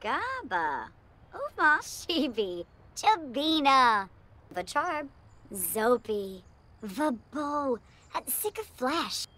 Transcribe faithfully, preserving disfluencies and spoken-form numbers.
Gaba, Uma, Shibi, Jabina, Vacharb, Zopi, Vabo, at Sick of Flash.